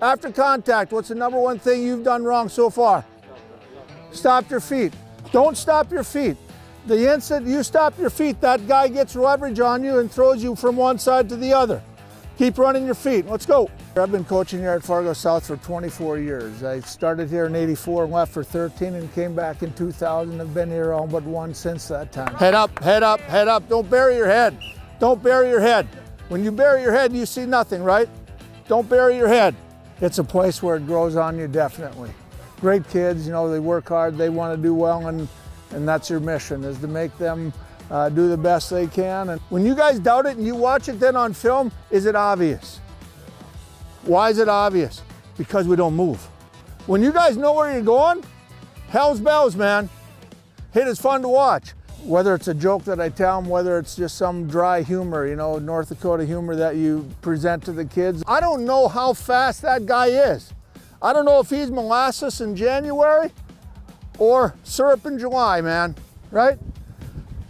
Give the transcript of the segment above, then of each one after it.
After contact, what's the number one thing you've done wrong so far? Stop your feet. Don't stop your feet. The instant you stop your feet, that guy gets leverage on you and throws you from one side to the other. Keep running your feet. Let's go. I've been coaching here at Fargo South for 24 years. I started here in 84 and left for 13 and came back in 2000. I've been here all but one since that time. Head up, head up, head up. Don't bury your head. Don't bury your head. When you bury your head, you see nothing, right? Don't bury your head. It's a place where it grows on you, definitely. Great kids, you know, they work hard, they want to do well, and that's your mission, is to make them do the best they can. And when you guys doubt it and you watch it then on film, is it obvious? Why is it obvious? Because we don't move. When you guys know where you're going, hell's bells, man. It is fun to watch. Whether it's a joke that I tell them, whether it's just some dry humor, you know, North Dakota humor that you present to the kids. I don't know how fast that guy is. I don't know if he's molasses in January or syrup in July, man, right?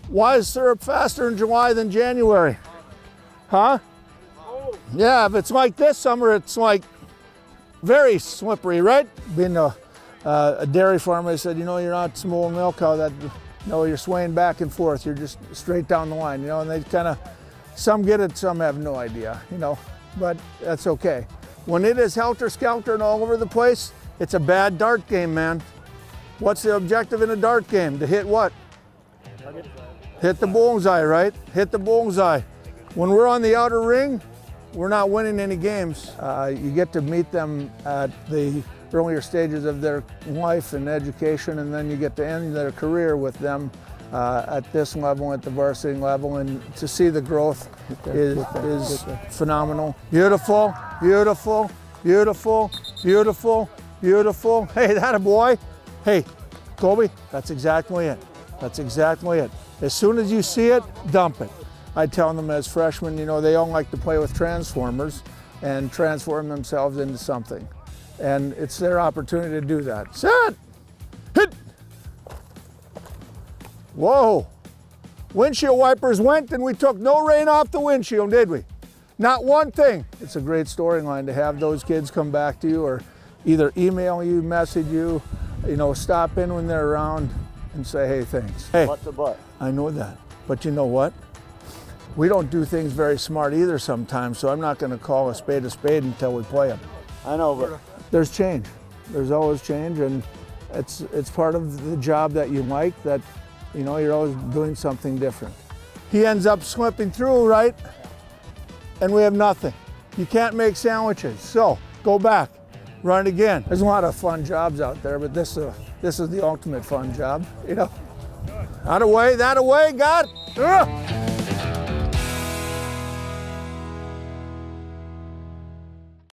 Why is syrup faster in July than January? Huh? Yeah, if it's like this summer, it's like very slippery, right? Being a dairy farmer, I said, you know, you're not a small milk cow that, you know, you're swaying back and forth. You're just straight down the line, you know, and they kind of, some get it, some have no idea, you know, but that's okay. When it is helter-skelter and all over the place, it's a bad dart game, man. What's the objective in a dart game? To hit what? Hit the bullseye, right? Hit the bullseye. When we're on the outer ring, we're not winning any games. You get to meet them at the earlier stages of their life and education, and then you get to end their career with them at this level, at the varsity level, and to see the growth is phenomenal. Beautiful, beautiful, beautiful, beautiful, beautiful. Hey, that a boy. Hey, Kobe, that's exactly it. That's exactly it. As soon as you see it, dump it. I tell them as freshmen, you know, they all like to play with transformers and transform themselves into something. And it's their opportunity to do that. Set, hit. Whoa. Windshield wipers went and we took no rain off the windshield, did we? Not one thing. It's a great storyline to have those kids come back to you or either email you, message you, you know, stop in when they're around and say, hey, thanks. Hey, what the butt? I know that, but you know what? We don't do things very smart either sometimes, so I'm not going to call a spade until we play them. I know, but there's change. There's always change, and it's part of the job that you like, that, you know, you're always doing something different. He ends up slipping through, right? And we have nothing. You can't make sandwiches, so go back, run again. There's a lot of fun jobs out there, but this is the ultimate fun job, you know. Out of way, that away, got it.